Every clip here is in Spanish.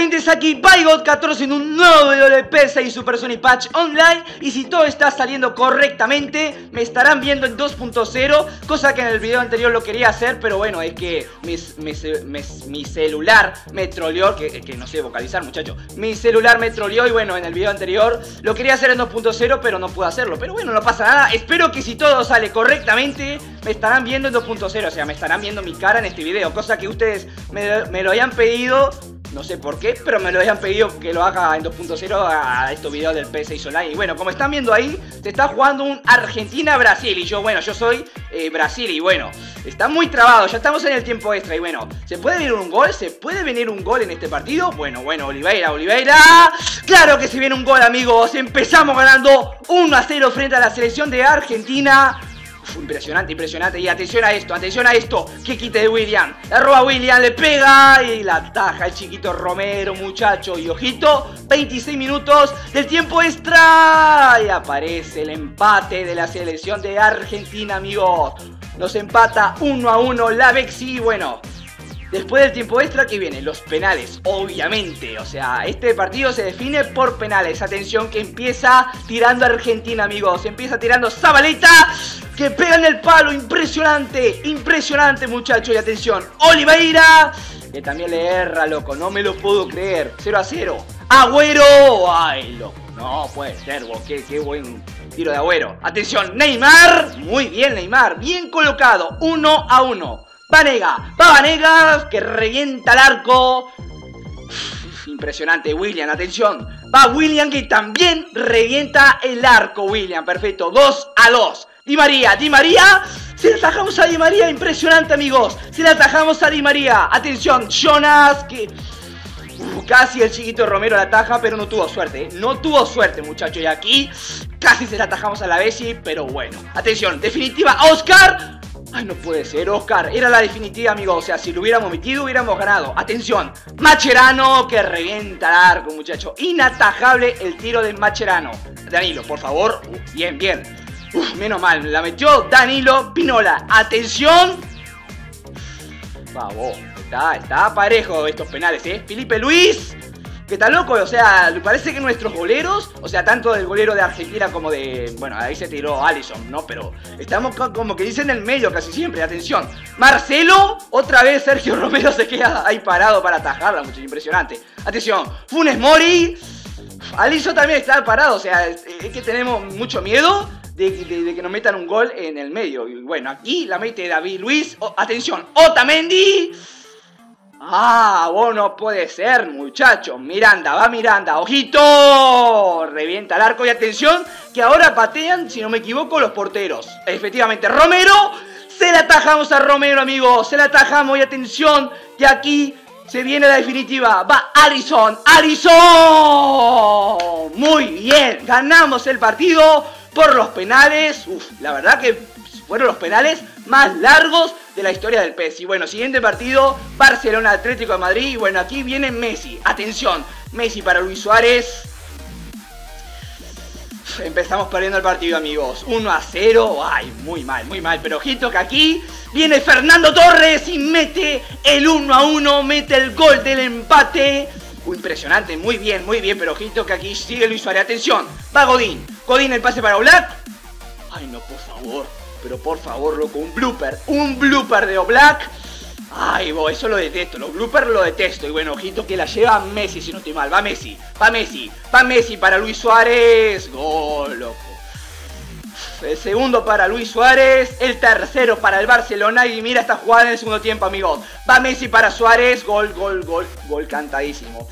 gente, es aquí Baigot14 en un nuevo video de PES 6 Super Sony Patch Online. Y si todo está saliendo correctamente, me estarán viendo en 2.0, cosa que en el video anterior lo quería hacer, pero bueno, es que mi celular me troleó, que no sé vocalizar, muchacho. Mi celular me troleó y bueno, en el video anterior lo quería hacer en 2.0, pero no pude hacerlo. Pero bueno, no pasa nada, espero que si todo sale correctamente, me estarán viendo en 2.0, o sea, me estarán viendo mi cara en este video, cosa que ustedes me lo hayan pedido. No sé por qué, pero me lo hayan pedido que lo haga en 2.0 a estos videos del PES 6 Online. Y bueno, como están viendo ahí, se está jugando un Argentina-Brasil. Y yo, bueno, yo soy Brasil y bueno, está muy trabado, ya estamos en el tiempo extra. Y bueno, ¿se puede venir un gol? ¿Se puede venir un gol en este partido? Bueno, Oliveira. ¡Claro que se viene un gol, amigos! Empezamos ganando 1-0 frente a la selección de Argentina. Uf, impresionante, impresionante. Y atención a esto, que quite de William. La roba William, le pega y la ataja el chiquito Romero, muchacho. Y ojito, 26 minutos del tiempo extra. Y aparece el empate de la selección de Argentina, amigos. Nos empata 1-1 la Bexi, bueno. Después del tiempo extra que viene, los penales, obviamente. O sea, este partido se define por penales. Atención que empieza tirando Argentina, amigos. Empieza tirando Zabaleta, que pega en el palo. Impresionante, impresionante, muchachos. Y atención, Oliveira, que también le erra, loco. No me lo puedo creer. 0-0. Agüero. Ay, loco. No puede ser, bo. Qué buen tiro de Agüero. Atención, Neymar. Muy bien, Neymar. Bien colocado. 1-1. Vanega, va Vanega, que revienta el arco. Uf, impresionante, William, atención. Va William, que también revienta el arco, William, perfecto, 2-2. Di María, se la atajamos a Di María, impresionante, amigos. Se la atajamos a Di María, atención, Jonas, que... Uf, casi el chiquito Romero la ataja, pero no tuvo suerte, ¿eh? No tuvo suerte, muchachos, y aquí casi se la atajamos a la Bessi, pero bueno. Atención, definitiva, Oscar. Ay, no puede ser, Oscar. Era la definitiva, amigo. O sea, si lo hubiéramos metido, hubiéramos ganado. Atención, Macherano, que revienta el arco, muchacho. Inatajable el tiro de Macherano. Danilo, por favor. Bien, bien. Menos mal, la metió Danilo Pinola. Atención. Vamos, está parejo estos penales, ¿eh? Felipe Luis, que está loco, o sea, parece que nuestros goleros, o sea, tanto del golero de Argentina como de... Bueno, ahí se tiró Allison, ¿no? Pero estamos como que dicen en el medio casi siempre, atención. Marcelo, otra vez Sergio Romero se queda ahí parado para atajarla, mucho impresionante. Atención, Funes Mori, Allison también está parado, o sea, es que tenemos mucho miedo de que nos metan un gol en el medio. Y bueno, aquí la mete David Luis, atención, Otamendi... Ah, bueno, puede ser, muchachos. Miranda, va Miranda, ojito. Revienta el arco y atención, que ahora patean, si no me equivoco, los porteros. Efectivamente, Romero. Se la atajamos a Romero, amigos. Se la atajamos y atención, y aquí se viene la definitiva. Va Allison. Muy bien, ganamos el partido por los penales. Uf, la verdad que fueron los penales más largos de la historia del PES. Y bueno, siguiente partido, Barcelona Atlético de Madrid. Y bueno, aquí viene Messi, atención, Messi para Luis Suárez. Empezamos perdiendo el partido, amigos, 1-0, ay, muy mal, pero ojito que aquí viene Fernando Torres y mete el 1-1, mete el gol del empate. Impresionante, muy bien, pero ojito que aquí sigue Luis Suárez, atención, va Godín, Godín el pase para Oblak. Ay no, por favor. Pero por favor, loco, un blooper de Oblak. Ay, bo, eso lo detesto, los bloopers lo detesto. Y bueno, ojito que la lleva Messi, si no estoy mal. Va Messi, va Messi, va Messi para Luis Suárez. Gol, loco. El segundo para Luis Suárez, el tercero para el Barcelona. Y mira esta jugada en el segundo tiempo, amigos. Va Messi para Suárez, gol, gol, gol, gol cantadísimo.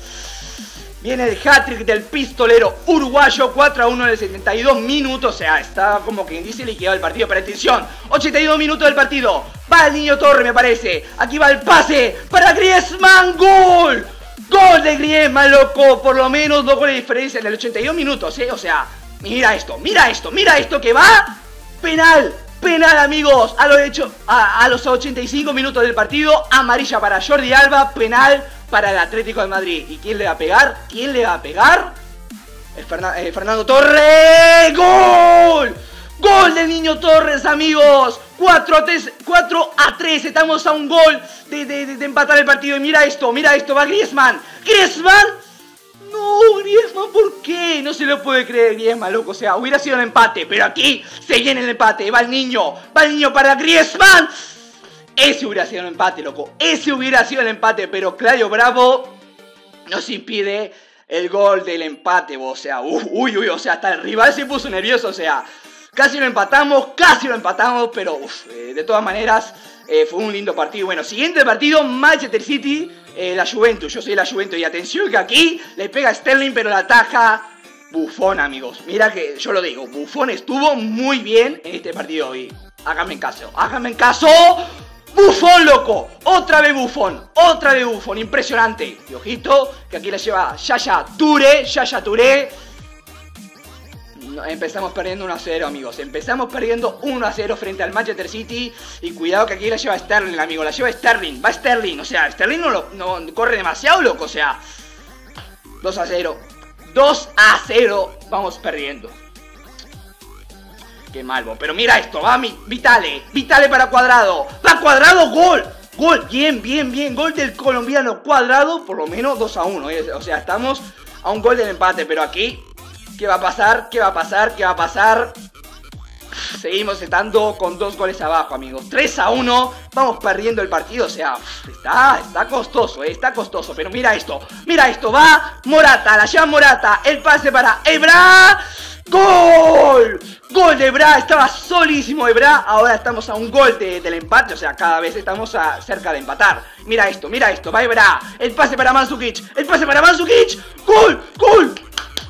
Viene el hat-trick del pistolero uruguayo, 4-1 en el 72 minutos. O sea, está como que dice liquidado el partido. Pero atención, 82 minutos del partido. Va el niño Torre, me parece. Aquí va el pase para Griezmann. ¡Gol! ¡Gol de Griezmann, loco! Por lo menos 2 goles de diferencia en el 82 minutos, ¿eh? O sea, mira esto, mira esto, mira esto que va. Penal, penal, amigos. A los 85 minutos del partido, amarilla para Jordi Alba, penal para el Atlético de Madrid. ¿Y quién le va a pegar? ¿Quién le va a pegar? Fernando Torres. ¡Gol! ¡Gol del niño Torres, amigos! 4-3, estamos a un gol de empatar el partido. Y mira esto, va Griezmann. ¡Griezmann! No, Griezmann, ¿por qué? No se lo puede creer Griezmann, loco, o sea, hubiera sido un empate, pero aquí se llena el empate. Va el niño para Griezmann. Ese hubiera sido el empate, loco, ese hubiera sido el empate, pero Claudio Bravo nos impide el gol del empate, o sea, o sea, hasta el rival se puso nervioso, o sea, casi lo empatamos, pero de todas maneras fue un lindo partido. Bueno, siguiente partido, Manchester City, la Juventus, yo soy la Juventus y atención que aquí le pega a Sterling pero la ataja Buffon, amigos. Mira que yo lo digo, Buffon estuvo muy bien en este partido hoy, háganme en caso, Buffon, loco, otra vez Buffon, impresionante. Y ojito, que aquí la lleva Yaya Touré, empezamos perdiendo 1-0, amigos. Empezamos perdiendo 1-0 frente al Manchester City. Y cuidado que aquí la lleva Sterling, amigo. La lleva Sterling, va Sterling. O sea, Sterling no corre demasiado, loco. O sea, 2-0. 2-0 vamos perdiendo. Qué malvo. Pero mira esto, va Vitale. Vitale para Cuadrado. Va Cuadrado, gol. Gol, bien, bien, bien. Gol del colombiano Cuadrado. Por lo menos 2-1. O sea, estamos a un gol del empate. Pero aquí... ¿qué va a pasar? ¿Qué va a pasar? ¿Qué va a pasar? Seguimos estando con 2 goles abajo, amigos. 3-1. Vamos perdiendo el partido. O sea, está costoso, está costoso. Pero mira esto. Mira esto. Va Morata. La lleva Morata. El pase para Bra. ¡Gol! Gol de Bra. Estaba solísimo Bra. Ahora estamos a un gol del empate. O sea, cada vez estamos cerca de empatar. Mira esto. Mira esto. Va Bra. El pase para Mandžukić. El pase para Mandžukić. ¡Gol! ¡Gol!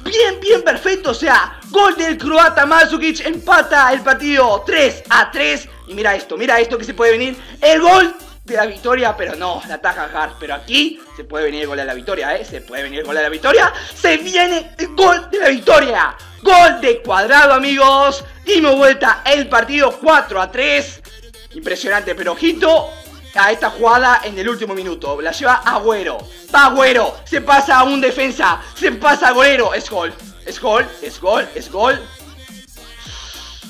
Bien, bien, perfecto, o sea, gol del croata Mandžukić, empata el partido 3-3. Y mira esto que se puede venir el gol de la victoria, pero no, la ataja Hart. Pero aquí se puede venir el gol de la victoria, se puede venir el gol de la victoria. Se viene el gol de la victoria, gol de Cuadrado, amigos. Dimos vuelta el partido 4-3, impresionante, pero ojito a esta jugada en el último minuto. La lleva Agüero. Va Agüero. Se pasa a un defensa. Se pasa a Agüero. Es gol. Es gol. Es gol. Es gol.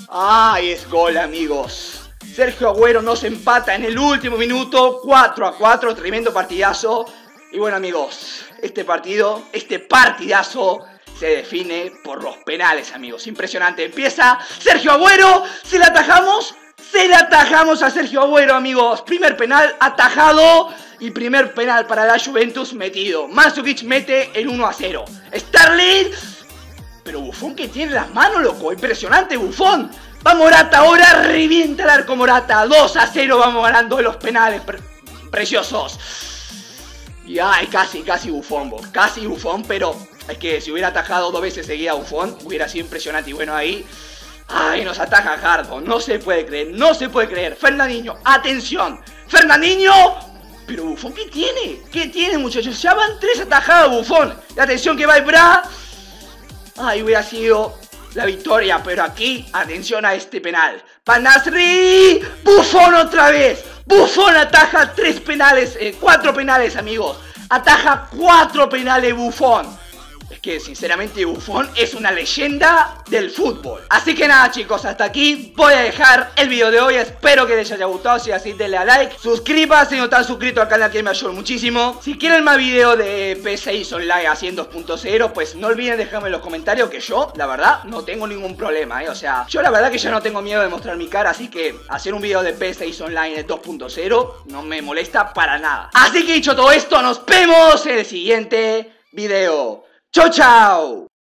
Ay, es gol, amigos. Sergio Agüero nos empata en el último minuto. 4-4. Tremendo partidazo. Y bueno, amigos, este partido, este partidazo se define por los penales, amigos. Impresionante. Empieza Sergio Agüero. Se la atajamos. Se la atajamos a Sergio Agüero, amigos. Primer penal atajado y primer penal para la Juventus metido. Mandžukić mete el 1-0. Sterling. Pero Buffon que tiene las manos, loco. Impresionante, Buffon. Va Morata ahora. Revienta el arco Morata. 2-0 vamos ganando los penales preciosos. Y ay, casi Buffon, bo. Casi Buffon, pero es que si hubiera atajado 2 veces seguida Buffon, hubiera sido impresionante. Y bueno, ahí... ay, nos ataca Jardo, no se puede creer, no se puede creer. Fernandinho, atención, Fernandinho. Pero Buffon, ¿qué tiene? ¿Qué tiene, muchachos? Ya van 3 atajadas, Buffon. Y atención que va Bra. Ay, hubiera sido la victoria, pero aquí, atención a este penal. Panasri, Buffon otra vez. Buffon ataja 3 penales, 4 penales, amigos. Ataja 4 penales, Buffon. Es que sinceramente Buffon es una leyenda del fútbol. Así que nada, chicos, hasta aquí voy a dejar el video de hoy. Espero que les haya gustado, si es así denle a like, suscríbanse si no están suscritos al canal que me ayuda muchísimo. Si quieren más videos de PES 6 Online así en 2.0, pues no olviden dejarme en los comentarios, que yo, la verdad, no tengo ningún problema, o sea, yo la verdad que ya no tengo miedo de mostrar mi cara, así que hacer un video de PES 6 Online en 2.0 no me molesta para nada. Así que dicho todo esto, nos vemos en el siguiente video. ¡Chao, chao!